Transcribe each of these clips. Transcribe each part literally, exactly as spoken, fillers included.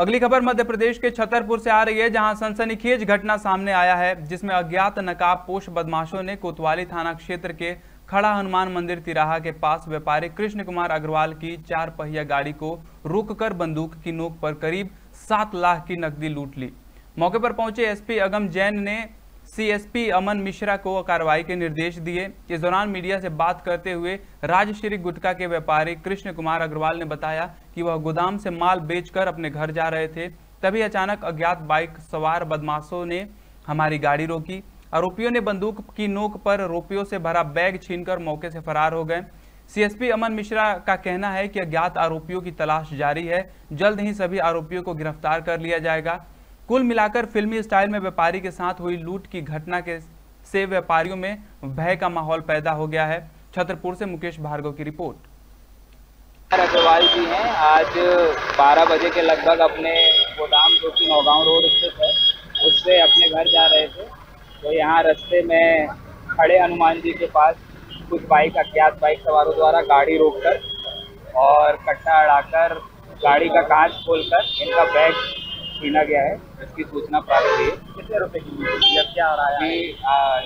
अगली खबर मध्य प्रदेश के छतरपुर से आ रही है, जहां सनसनीखेज घटना सामने आया है जिसमें अज्ञात नकाबपोश बदमाशों ने कोतवाली थाना क्षेत्र के खड़ा हनुमान मंदिर तिराहा के पास व्यापारी कृष्ण कुमार अग्रवाल की चार पहिया गाड़ी को रोककर बंदूक की नोक पर करीब सात लाख की नकदी लूट ली। मौके पर पहुंचे एसपी अगम जैन ने सीएसपी अमन मिश्रा को कार्रवाई के निर्देश दिए। इस दौरान मीडिया से बात करते हुए राजश्री गुटखा के व्यापारी कृष्ण कुमार अग्रवाल ने बताया कि वह गोदाम से माल बेचकर अपने घर जा रहे थे, तभी अचानक अज्ञात बाइक सवार बदमाशों ने हमारी गाड़ी रोकी। आरोपियों ने बंदूक की नोक पर रुपयों से भरा बैग छीनकर मौके से फरार हो गए। सीएसपी अमन मिश्रा का कहना है कि अज्ञात आरोपियों की तलाश जारी है, जल्द ही सभी आरोपियों को गिरफ्तार कर लिया जाएगा। कुल मिलाकर फिल्मी स्टाइल में व्यापारी के साथ हुई लूट की घटना के से व्यापारियों में भय का माहौल पैदा हो गया है। छतरपुर से मुकेश भार्गव की रिपोर्ट। अग्रवाल जी हैं, आज बारह बजे के लगभग अपने गोदाम जो कि नौगांव रोड स्थित है उससे अपने घर जा रहे थे, तो यहाँ रास्ते में खड़े हनुमान जी के पास कुछ बाइक अज्ञात बाइक सवारों द्वारा गाड़ी रोककर और कट्टा अड़ाकर गाड़ी का कांच खोलकर इनका बैग छीना गया है। इसकी सूचना प्राप्त हुई। कितने रुपए की लूट क्या हो रहा है?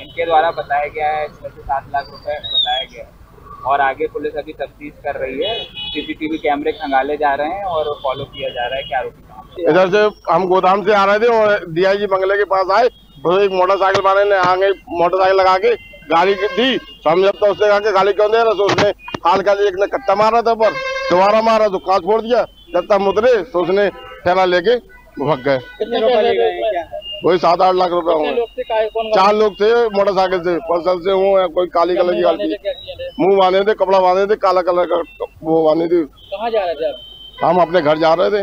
इनके द्वारा बताया गया है छह से सात लाख रुपए बताया गया है और आगे पुलिस अभी तफ्तीश कर रही है। सीसीटीवी कैमरे खंगाले जा रहे हैं और फॉलो किया जा रहा है कि आरोपी कहां। इधर से हम गोदाम से आ रहे थे और डीआईजी बंगले के पास आए, तो एक मोटरसाइकिल वाले ने आगे मोटरसाइकिल लगा के गाड़ी दी। तो हम जब तक उसने कहा गाड़ी क्यों दे रहा, तो उसने हाल का एक ने कट्टा मारा था पर दोबारा मारा तो कांच फोड़ दिया। जब तक उतरे तो उसने थैला लेके भग गए। कितने वही सात आठ लाख रुपए होंगे। चार लोग थे मोटरसाइकिल से, पर्सन से हूँ कोई काली कलर की गाड़ी, मुंह बांधे थे, कपड़ा बांधे थे, काला कलर का वो बांधे थे। कहाँ जा रहे थे? हम अपने घर जा रहे थे।